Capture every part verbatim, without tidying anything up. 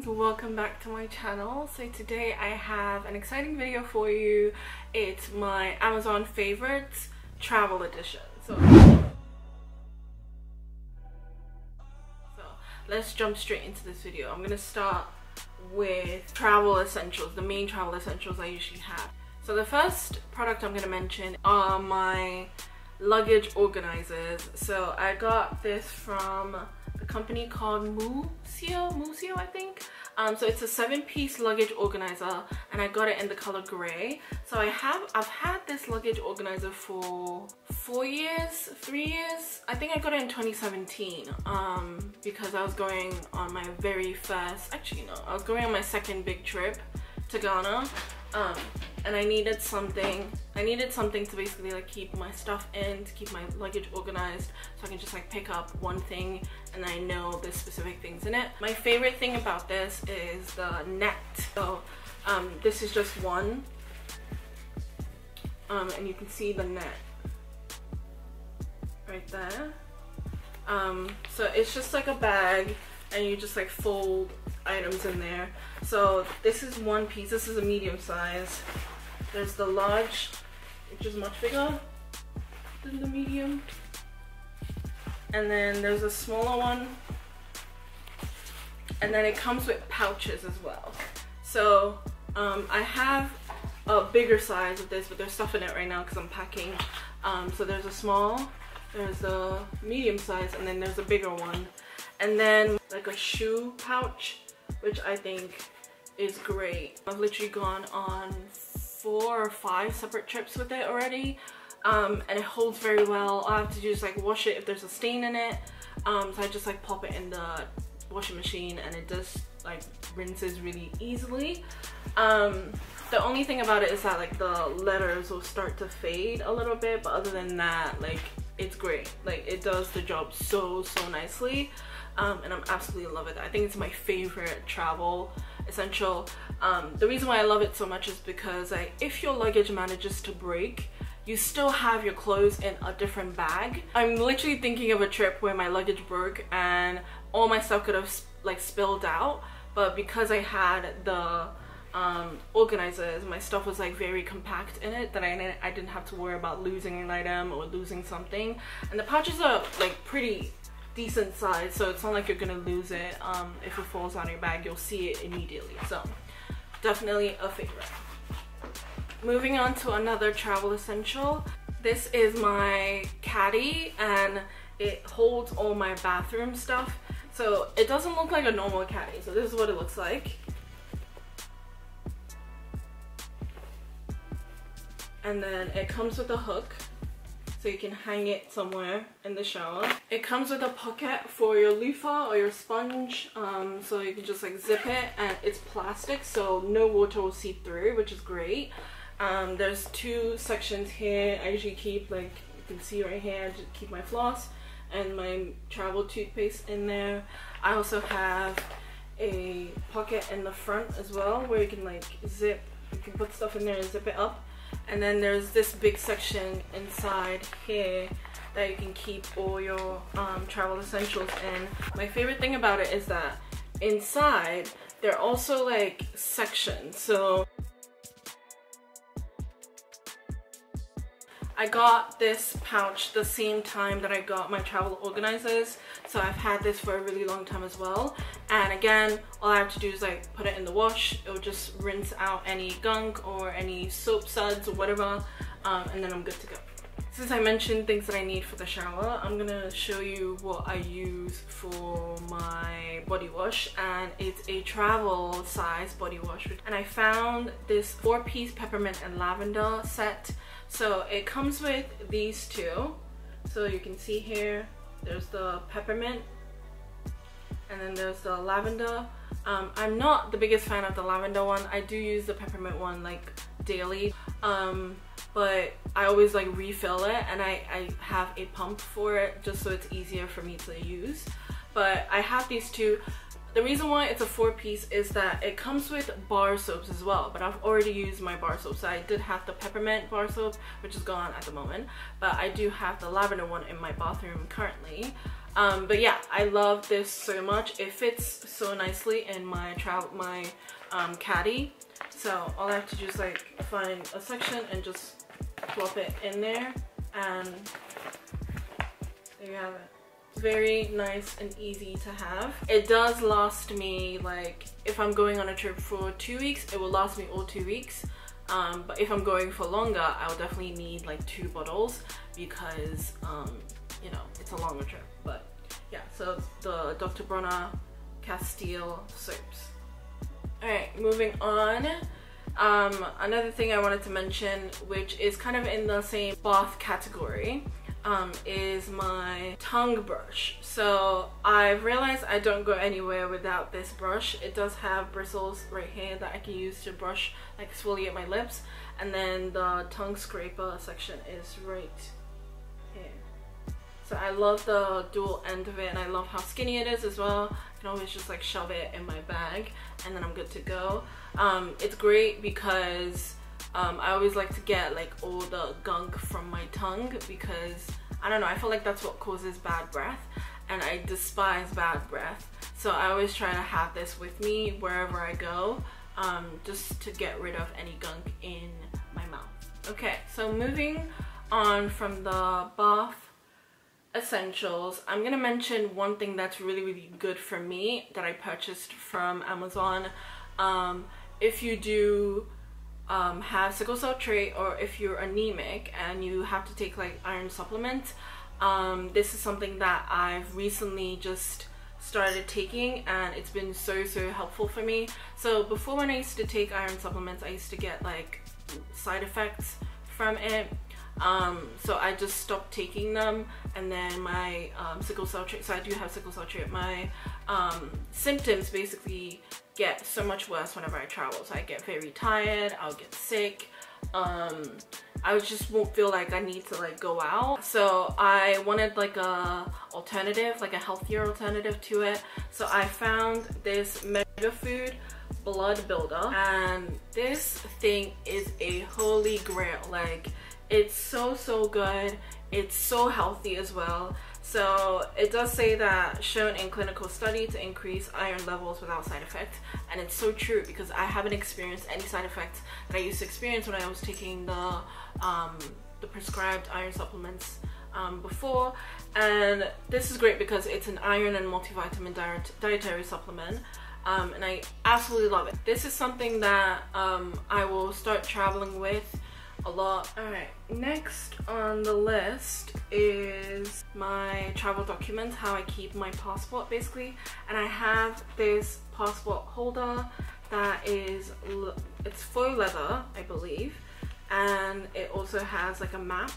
Greetings, welcome back to my channel. So today I have an exciting video for you. It's my Amazon favorites travel edition. So, so let's jump straight into this video. I'm gonna start with travel essentials, the main travel essentials I usually have. So the first product I'm gonna mention are my luggage organizers. So I got this from a company called Mooseo, Mooseo I think. Um, so it's a seven-piece luggage organizer, and I got it in the color gray. So I have, I've had this luggage organizer for four years, three years. I think I got it in twenty seventeen um, because I was going on my very first, actually no, I was going on my second big trip to Ghana. Um, and I needed something I needed something to basically like keep my stuff in, to keep my luggage organized, so I can just like pick up one thing and I know there's specific things in it. My favorite thing about this is the net. So um, this is just one, um, and you can see the net right there. Um, so it's just like a bag and you just like fold items in there. So this is one piece, this is a medium size. There's the large, which is much bigger than the medium, and then there's a smaller one, and then it comes with pouches as well. So um, I have a bigger size of this, but there's stuff in it right now because I'm packing. Um, so there's a small, there's a medium size, and then there's a bigger one, and then like a shoe pouch, which I think is great. I've literally gone on four or five separate trips with it already, um, and it holds very well. All I have to do is like wash it if there's a stain in it, um, so I just like pop it in the washing machine and it just like rinses really easily. Um, the only thing about it is that like the letters will start to fade a little bit, but other than that, like it's great. Like it does the job so, so nicely. Um, and I'm absolutely in love with it. I think it's my favorite travel essential. Um, the reason why I love it so much is because like, if your luggage manages to break, you still have your clothes in a different bag. I'm literally thinking of a trip where my luggage broke and all my stuff could have like spilled out, but because I had the um, organizers, my stuff was like very compact in it, that I, I didn't have to worry about losing an item or losing something. And the pouches are like pretty decent size, so it's not like you're gonna lose it. Um, if it falls on your bag, you'll see it immediately. So definitely a favorite. Moving on to another travel essential. This is my caddy, and it holds all my bathroom stuff. So it doesn't look like a normal caddy. So this is what it looks like. And then it comes with a hook, so you can hang it somewhere in the shower. It comes with a pocket for your loofah or your sponge, um, so you can just like zip it, and it's plastic, so no water will seep through, which is great. Um, there's two sections here. I usually keep, like you can see right here, I just keep my floss and my travel toothpaste in there. I also have a pocket in the front as well, where you can like zip, you can put stuff in there and zip it up. And then there's this big section inside here that you can keep all your um, travel essentials in. My favorite thing about it is that inside, there are also like sections. So I got this pouch the same time that I got my travel organizers. So I've had this for a really long time as well. And again, all I have to do is like put it in the wash. It'll just rinse out any gunk or any soap suds or whatever, um, and then I'm good to go. Since I mentioned things that I need for the shower, I'm gonna show you what I use for my body wash, and it's a travel size body wash. And I found this four-piece peppermint and lavender set. So it comes with these two. So you can see here, there's the peppermint, and then there's the lavender. Um, I'm not the biggest fan of the lavender one. I do use the peppermint one like daily, um, but I always like refill it, and I, I have a pump for it just so it's easier for me to use. But I have these two. The reason why it's a four piece is that it comes with bar soaps as well, but I've already used my bar soap. So I did have the peppermint bar soap, which is gone at the moment, but I do have the lavender one in my bathroom currently. Um, but yeah, I love this so much. It fits so nicely in my travel my um, caddy. So all I have to do is like find a section and just plop it in there, and there you have it. Very nice and easy to have. It does last me, like if I'm going on a trip for two weeks, it will last me all two weeks, um, but if I'm going for longer, I'll definitely need like two bottles because um, you know, it's a longer trip. But yeah, so the Doctor Bronner Castile soaps. Alright, moving on. Um, another thing I wanted to mention, which is kind of in the same bath category, Um, is my tongue brush. So I've realized I don't go anywhere without this brush. It does have bristles right here that I can use to brush, like exfoliate my lips, and then the tongue scraper section is right here. So I love the dual end of it, and I love how skinny it is as well. I can always just like shove it in my bag and then I'm good to go. Um, it's great because Um, I always like to get like all the gunk from my tongue because I don't know, I feel like that's what causes bad breath, and I despise bad breath, so I always try to have this with me wherever I go, um, just to get rid of any gunk in my mouth. Okay, so moving on from the bath essentials, I'm gonna mention one thing that's really really good for me that I purchased from Amazon. Um, if you do Um, have sickle cell trait, or if you're anemic and you have to take like iron supplements, um, this is something that I've recently just started taking, and it's been so so helpful for me. So before, when I used to take iron supplements, I used to get like side effects from it, um, so I just stopped taking them, and then my um, sickle cell trait, so I do have sickle cell trait, my um, symptoms basically get so much worse whenever I travel. So I get very tired, I'll get sick, um, I just won't feel like I need to like go out. So I wanted like a alternative, like a healthier alternative to it. So I found this Megafood Blood Builder, and this thing is a holy grail. Like, it's so so good, it's so healthy as well. So it does say that shown in clinical study to increase iron levels without side effects, and it's so true because I haven't experienced any side effects that I used to experience when I was taking the um, the prescribed iron supplements um, before. And this is great because it's an iron and multivitamin diet dietary supplement, um, and I absolutely love it. This is something that um, I will start traveling with a lot. Alright, next on the list is my travel documents, how I keep my passport basically. And I have this passport holder that is, it's faux leather I believe, and it also has like a map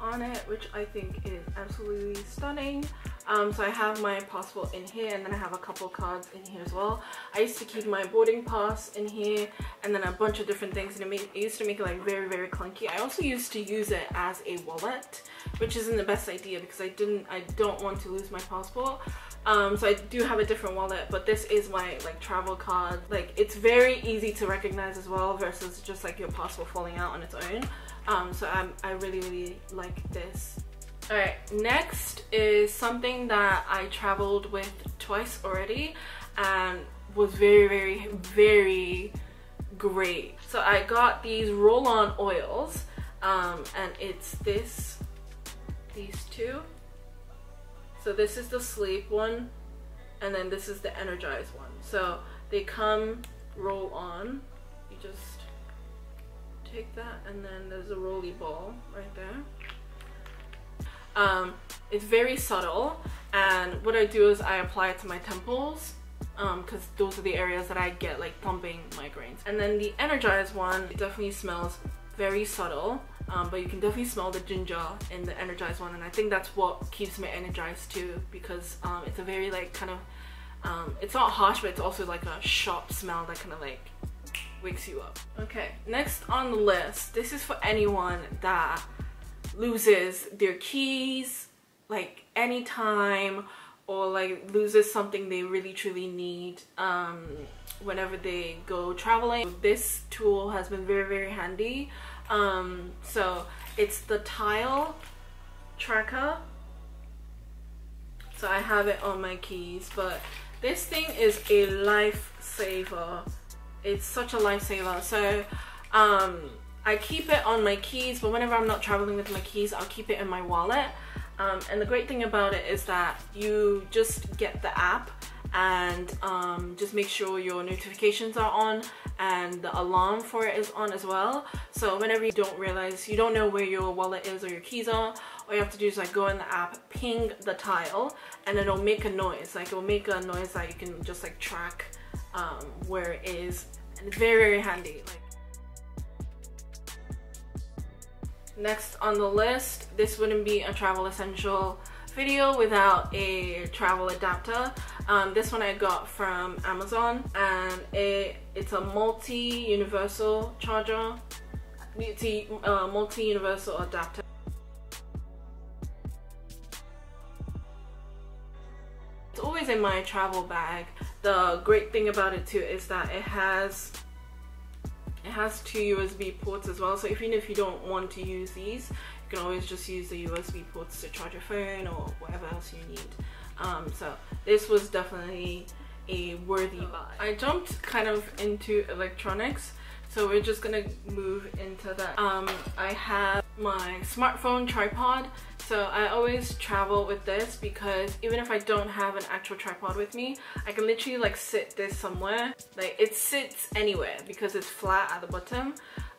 on it, which I think is absolutely stunning. Um, so I have my passport in here, and then I have a couple cards in here as well. I used to keep my boarding pass in here, and then a bunch of different things, and it, made, it used to make it like very very clunky. I also used to use it as a wallet, which isn't the best idea because I didn't, I don't want to lose my passport. Um, so I do have a different wallet, but this is my like travel card. Like, it's very easy to recognize as well versus just like your passport falling out on its own. Um, so I'm, I really really like this. Alright, next is something that I traveled with twice already and was very very very great. So I got these roll-on oils, um, and it's this, these two. So this is the sleep one, and then this is the energize one. So they come roll on, you just take that, and then there's a rolly ball right there. Um, it's very subtle, and what I do is I apply it to my temples because um, those are the areas that I get like thumping migraines. And then the energize one, it definitely smells very subtle, um, but you can definitely smell the ginger in the energize one, and I think that's what keeps me energized too because um, it's a very like kind of um, it's not harsh, but it's also like a sharp smell that kind of like wakes you up. Okay, next on the list, this is for anyone that loses their keys like anytime, or like loses something they really truly need um, whenever they go traveling. This tool has been very very handy. Um, so it's the tile tracker, so I have it on my keys. But this thing is a lifesaver. It's such a lifesaver. So um, I keep it on my keys, but whenever I'm not traveling with my keys, I'll keep it in my wallet. Um, and the great thing about it is that you just get the app and um, just make sure your notifications are on and the alarm for it is on as well. So whenever you don't realize, you don't know where your wallet is or your keys are, all you have to do is like go in the app, ping the tile, and it'll make a noise. Like it'll make a noise that you can just like track um, where it is. And it's very, very handy. Like, next on the list, this wouldn't be a travel essential video without a travel adapter. Um, this one I got from Amazon, and it, it's a multi-universal charger, multi, uh, multi-universal adapter. It's always in my travel bag. The great thing about it too is that it has It has two U S B ports as well, so even if you don't want to use these, you can always just use the U S B ports to charge your phone or whatever else you need. Um, so this was definitely a worthy buy. I jumped kind of into electronics, so we're just gonna move into that. Um, I have my smartphone tripod, so I always travel with this because even if I don't have an actual tripod with me, I can literally like sit this somewhere. Like it sits anywhere because it's flat at the bottom,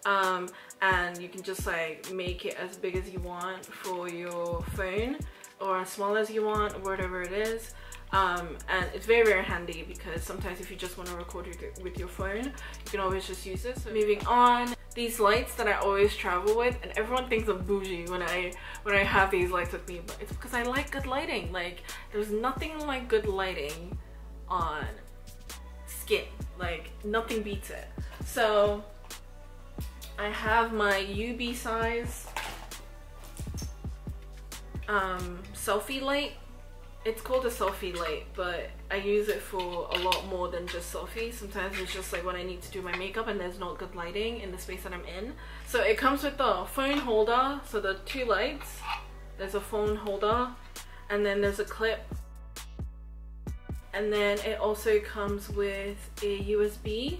um, and you can just like make it as big as you want for your phone or as small as you want, whatever it is. Um, and it's very, very handy because sometimes if you just want to record it with your phone, you can always just use this. So moving on, these lights that I always travel with, and everyone thinks I'm bougie when I when I have these lights with me, but it's because I like good lighting. Like there's nothing like good lighting on skin. Like nothing beats it. So I have my U B size um, selfie light. It's called a selfie light, but I use it for a lot more than just selfies. Sometimes it's just like when I need to do my makeup and there's not good lighting in the space that I'm in. So it comes with the phone holder, so the two lights, there's a phone holder, and then there's a clip. And then it also comes with a U S B.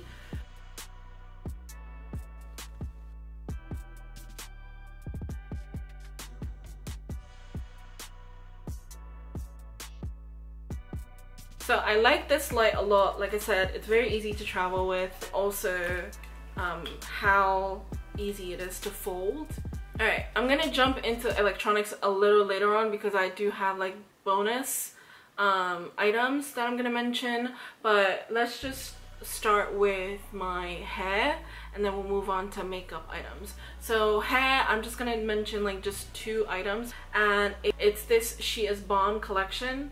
So I like this light a lot. Like I said, it's very easy to travel with. Also, um, how easy it is to fold. All right, I'm gonna jump into electronics a little later on because I do have like bonus um, items that I'm gonna mention, but let's just start with my hair and then we'll move on to makeup items. So hair, I'm just gonna mention like just two items, and it's this She is Bomb collection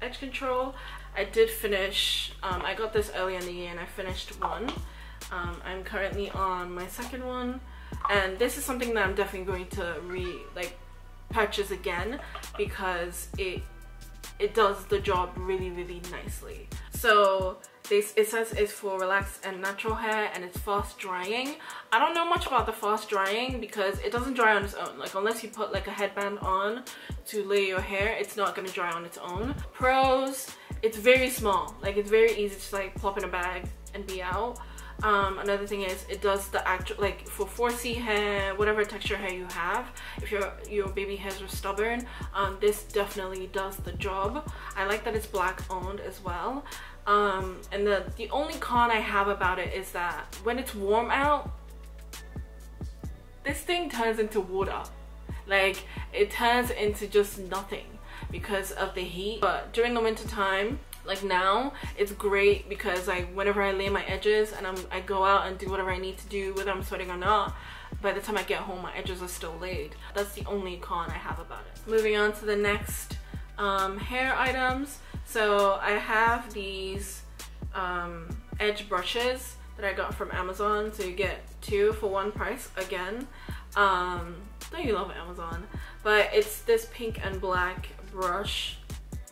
edge control. I did finish, um, I got this earlier in the year and I finished one. Um, I'm currently on my second one, and this is something that I'm definitely going to re like purchase again because it it does the job really, really nicely. So this, it says it's for relaxed and natural hair, and it's fast drying. I don't know much about the fast drying because it doesn't dry on its own. Like unless you put like a headband on to layer your hair, it's not gonna dry on its own. Pros, it's very small. Like it's very easy to like plop in a bag and be out. Um, another thing is it does the actual, like for four C hair, whatever texture hair you have, if your your baby hairs are stubborn, um, this definitely does the job. I like that it's black owned as well. Um, and the, the only con I have about it is that when it's warm out, this thing turns into water. Like it turns into just nothing because of the heat. But during the winter time, like now, it's great because like whenever I lay my edges and I'm, I go out and do whatever I need to do, whether I'm sweating or not, by the time I get home my edges are still laid. That's the only con I have about it. Moving on to the next um, hair items. So I have these um, edge brushes that I got from Amazon. So you get two for one price again. Um, don't you love Amazon? But it's this pink and black brush.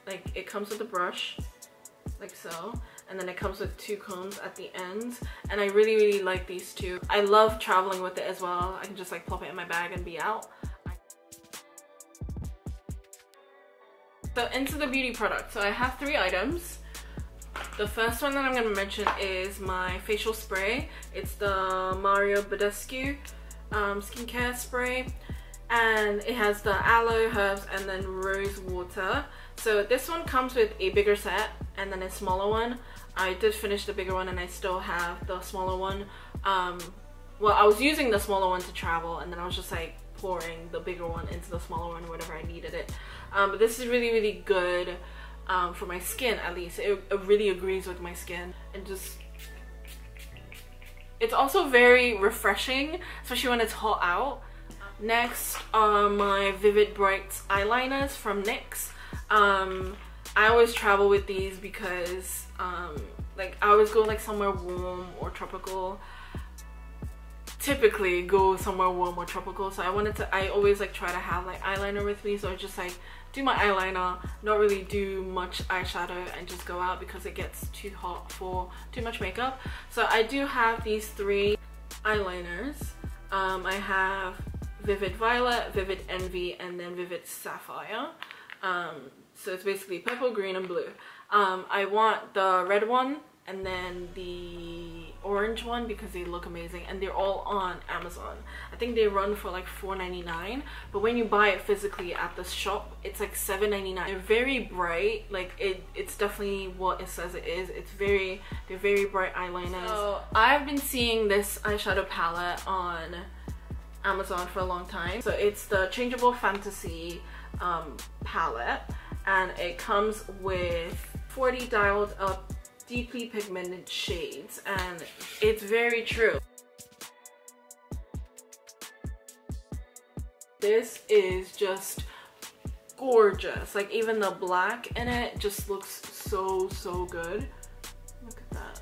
Like it comes with a brush. Like so, and then it comes with two combs at the ends, and I really, really like these two. I love traveling with it as well. I can just like plop it in my bag and be out. So into the beauty products. So I have three items. The first one that I'm going to mention is my facial spray. It's the Mario Badescu um, skincare spray, and it has the aloe, herbs, and then rose water. So this one comes with a bigger set and then a smaller one. I did finish the bigger one and I still have the smaller one. Um, well, I was using the smaller one to travel, and then I was just like pouring the bigger one into the smaller one whenever I needed it. Um, but this is really, really good um, for my skin, at least. It, it really agrees with my skin, and just... it's also very refreshing, especially when it's hot out. Next are my Vivid Bright eyeliners from NYX. Um, I always travel with these because um, like I always go like somewhere warm or tropical. Typically go somewhere warm or tropical, so I wanted to. I always like try to have like eyeliner with me, so I just like do my eyeliner, not really do much eyeshadow, and just go out because it gets too hot for too much makeup. So I do have these three eyeliners. Um, I have Vivid Violet, Vivid Envy, and then Vivid Sapphire. Um, so it's basically purple, green, and blue. Um, I want the red one and then the orange one because they look amazing, and they're all on Amazon. I think they run for like four ninety-nine, but when you buy it physically at the shop, it's like seven ninety-nine. They're very bright, like it, it's definitely what it says it is. It's very, they're very bright eyeliners. So I've been seeing this eyeshadow palette on Amazon for a long time. So it's the Changeable Fantasy um, palette, and it comes with forty dialed up deeply pigmented shades, and it's very true. This is just gorgeous. Like even the black in it just looks so, so good. Look at that.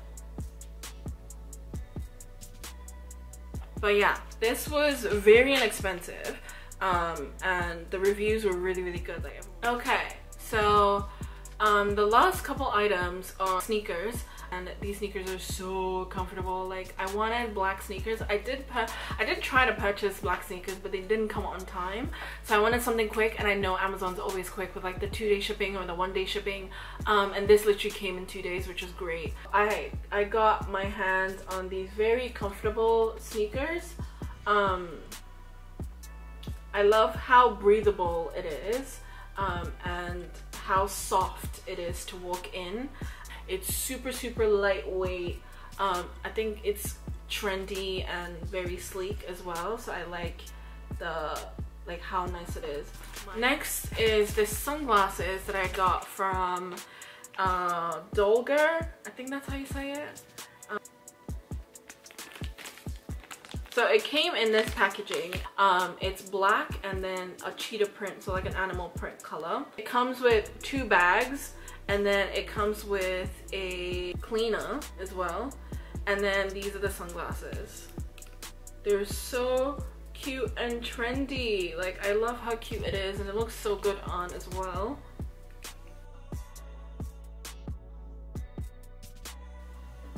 But yeah, this was very inexpensive, um, and the reviews were really, really good. Like, okay, so um, the last couple items are sneakers, and these sneakers are so comfortable. Like I wanted black sneakers. I did, I did try to purchase black sneakers, but they didn't come on time. So I wanted something quick, and I know Amazon's always quick with like the two-day shipping or the one-day shipping. Um, and this literally came in two days, which is great. I I got my hands on these very comfortable sneakers. Um, I love how breathable it is, um, and how soft it is to walk in. It's super, super lightweight. Um, I think it's trendy and very sleek as well. So I like the like how nice it is. Next is this sunglasses that I got from uh, Dollger. I think that's how you say it. Um, So it came in this packaging. Um, it's black and then a cheetah print, so like an animal print color. It comes with two bags, and then it comes with a cleaner as well. And then these are the sunglasses. They're so cute and trendy. Like I love how cute it is, and it looks so good on as well.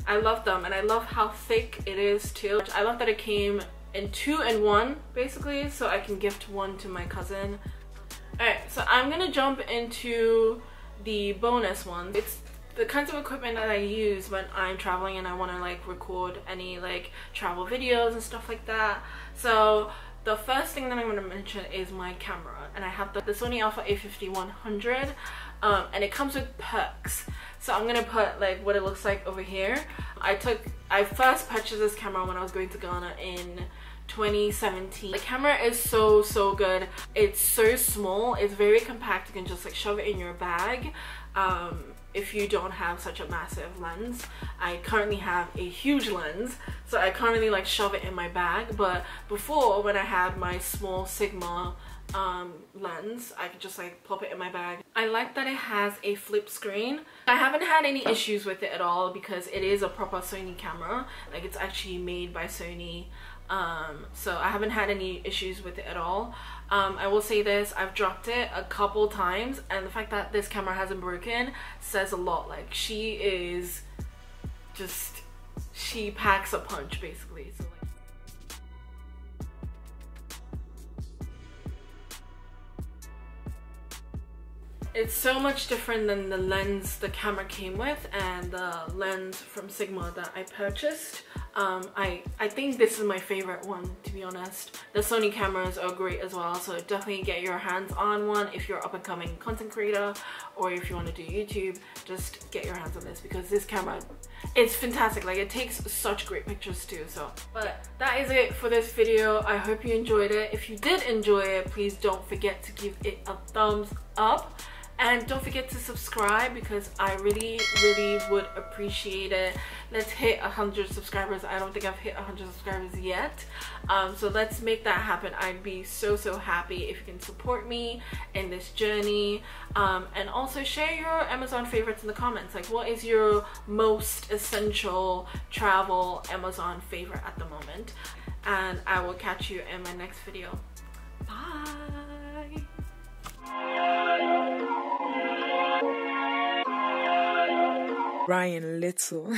I love them, and I love how thick it is too. I love that it came in two and one basically, so I can gift one to my cousin. Alright, so I'm gonna jump into the bonus ones. It's the kinds of equipment that I use when I'm traveling and I want to like record any like travel videos and stuff like that. So the first thing that I'm gonna mention is my camera, and I have the, the Sony Alpha A fifty-one hundred. Um, and it comes with perks, so I'm gonna put like what it looks like over here. I took, I first purchased this camera when I was going to Ghana in twenty seventeen. The camera is so, so good. It's so small, it's very compact. You can just like shove it in your bag um, if you don't have such a massive lens. I currently have a huge lens, so I can't really like shove it in my bag, but before when I had my small Sigma um lens, I could just like pop it in my bag. I like that it has a flip screen. I haven't had any issues with it at all because it is a proper Sony camera. Like it's actually made by Sony, um so I haven't had any issues with it at all. um I will say this, I've dropped it a couple times, and the fact that this camera hasn't broken says a lot. Like she is just, she packs a punch basically. So like It's so much different than the lens the camera came with and the lens from Sigma that I purchased. Um, I, I think this is my favorite one, to be honest. The Sony cameras are great as well, so definitely get your hands on one if you're up and coming content creator or if you want to do YouTube. Just get your hands on this because this camera, it's fantastic. Like, it takes such great pictures too. So, but that is it for this video. I hope you enjoyed it. If you did enjoy it, please don't forget to give it a thumbs up. And don't forget to subscribe because I really, really would appreciate it. Let's hit one hundred subscribers. I don't think I've hit one hundred subscribers yet. Um, so let's make that happen. I'd be so, so happy if you can support me in this journey. Um, and also share your Amazon favorites in the comments. Like, what is your most essential travel Amazon favorite at the moment? And I will catch you in my next video. Bye! Ryan Little.